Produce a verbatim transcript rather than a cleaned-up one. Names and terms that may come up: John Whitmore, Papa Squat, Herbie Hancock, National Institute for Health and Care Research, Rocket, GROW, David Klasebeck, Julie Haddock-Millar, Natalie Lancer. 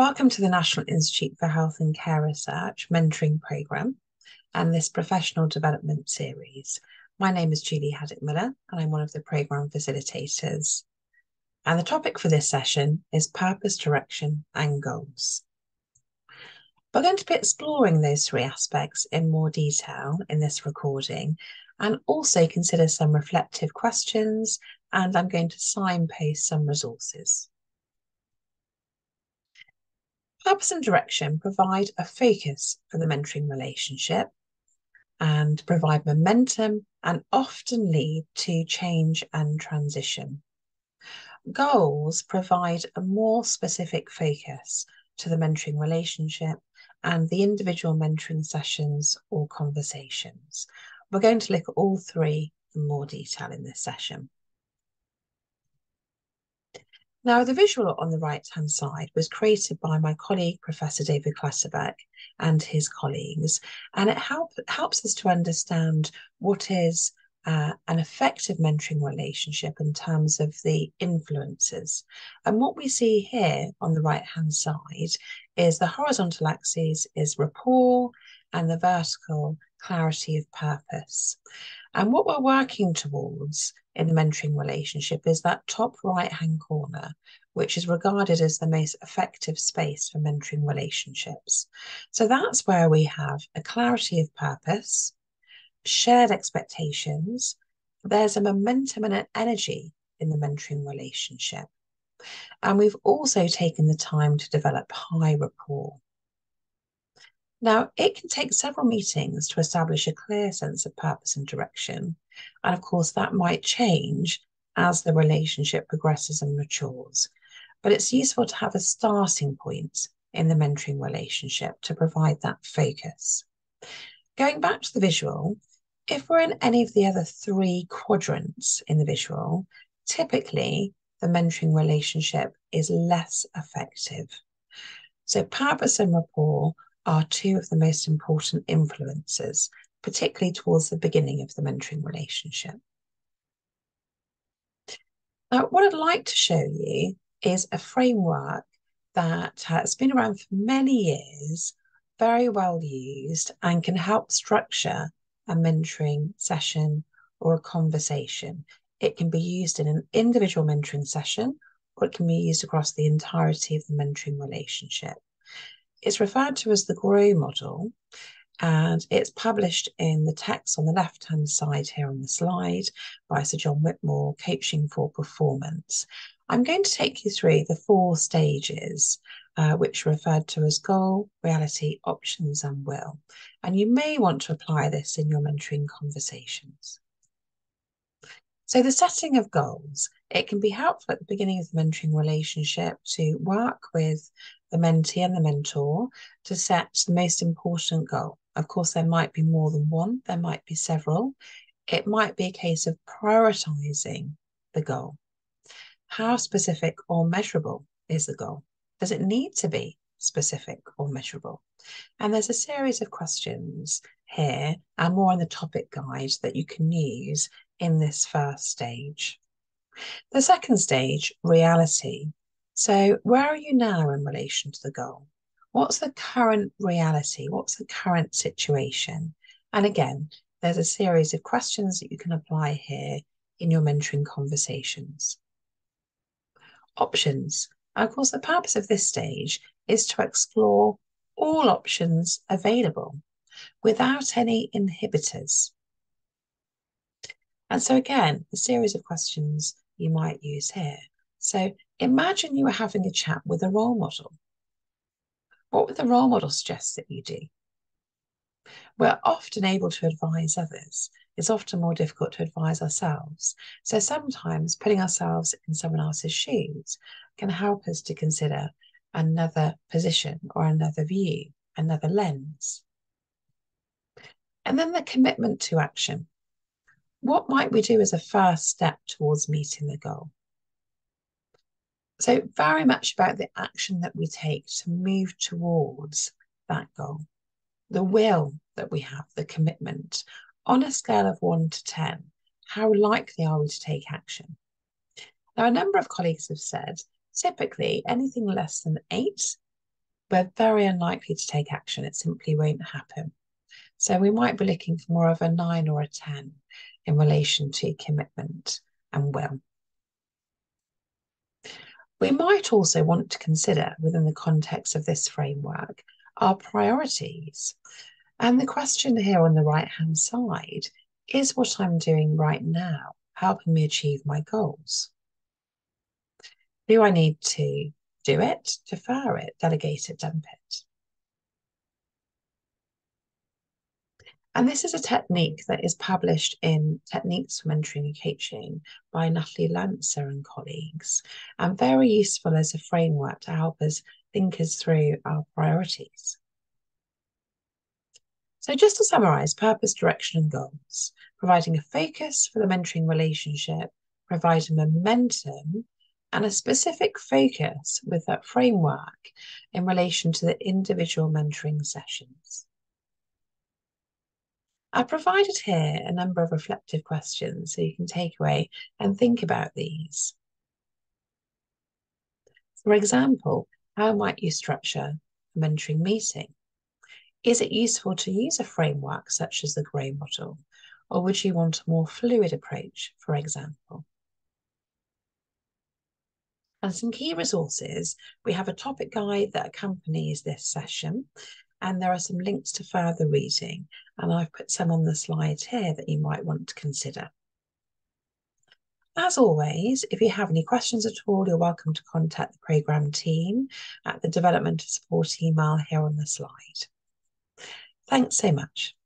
Welcome to the National Institute for Health and Care Research Mentoring Programme and this Professional Development Series. My name is Julie Haddock-Millar and I'm one of the programme facilitators. And the topic for this session is purpose, direction and goals. We're going to be exploring those three aspects in more detail in this recording and also consider some reflective questions, and I'm going to signpost some resources. Purpose and direction provide a focus for the mentoring relationship and provide momentum and often lead to change and transition. Goals provide a more specific focus to the mentoring relationship and the individual mentoring sessions or conversations. We're going to look at all three in more detail in this session. Now, the visual on the right-hand side was created by my colleague, Professor David Klasebeck, and his colleagues, and it help, helps us to understand what is uh, an effective mentoring relationship in terms of the influences. And what we see here on the right-hand side is the horizontal axis is rapport and the vertical clarity of purpose. And what we're working towards in the mentoring relationship is that top right-hand corner, which is regarded as the most effective space for mentoring relationships. So that's where we have a clarity of purpose, shared expectations, there's a momentum and an energy in the mentoring relationship. And we've also taken the time to develop high rapport. Now, it can take several meetings to establish a clear sense of purpose and direction. And of course, that might change as the relationship progresses and matures. But it's useful to have a starting point in the mentoring relationship to provide that focus. Going back to the visual, if we're in any of the other three quadrants in the visual, typically the mentoring relationship is less effective. So purpose and rapport are two of the most important influences, particularly towards the beginning of the mentoring relationship. Now, what I'd like to show you is a framework that has been around for many years, very well used, and can help structure a mentoring session or a conversation. It can be used in an individual mentoring session, or it can be used across the entirety of the mentoring relationship. It's referred to as the GROW model, and it's published in the text on the left-hand side here on the slide by Sir John Whitmore, Coaching for Performance. I'm going to take you through the four stages, uh, which are referred to as goal, reality, options, and will. And you may want to apply this in your mentoring conversations. So the setting of goals, it can be helpful at the beginning of the mentoring relationship to work with the mentee and the mentor to set the most important goal. Of course, there might be more than one, there might be several. It might be a case of prioritizing the goal. How specific or measurable is the goal? Does it need to be specific or measurable? And there's a series of questions here and more on the topic guide that you can use in this first stage. The second stage, reality. So where are you now in relation to the goal? What's the current reality? What's the current situation? And again, there's a series of questions that you can apply here in your mentoring conversations. Options. Of course, the purpose of this stage is to explore all options available without any inhibitors. And so again, a series of questions you might use here. So imagine you were having a chat with a role model. What would the role model suggest that you do? We're often able to advise others. It's often more difficult to advise ourselves. So sometimes putting ourselves in someone else's shoes can help us to consider another position or another view, another lens. And then the commitment to action. What might we do as a first step towards meeting the goal? So very much about the action that we take to move towards that goal, the will that we have, the commitment. On a scale of one to ten, how likely are we to take action? Now, a number of colleagues have said, typically anything less than eight we're very unlikely to take action. It simply won't happen. So we might be looking for more of a nine or a ten in relation to commitment and will. We might also want to consider, within the context of this framework, our priorities. And the question here on the right-hand side is what I'm doing right now helping me achieve my goals? Do I need to do it, defer it, delegate it, dump it? And this is a technique that is published in Techniques for Mentoring and Coaching by Natalie Lancer and colleagues, and very useful as a framework to help us think us through our priorities. So just to summarise, purpose, direction and goals, providing a focus for the mentoring relationship, providing momentum and a specific focus with that framework in relation to the individual mentoring sessions. I've provided here a number of reflective questions so you can take away and think about these. For example, how might you structure a mentoring meeting? Is it useful to use a framework such as the GROW model, or would you want a more fluid approach, for example? And some key resources, we have a topic guide that accompanies this session, and there are some links to further reading, and I've put some on the slide here that you might want to consider. As always, if you have any questions at all, you're welcome to contact the programme team at the Development Support email here on the slide. Thanks so much.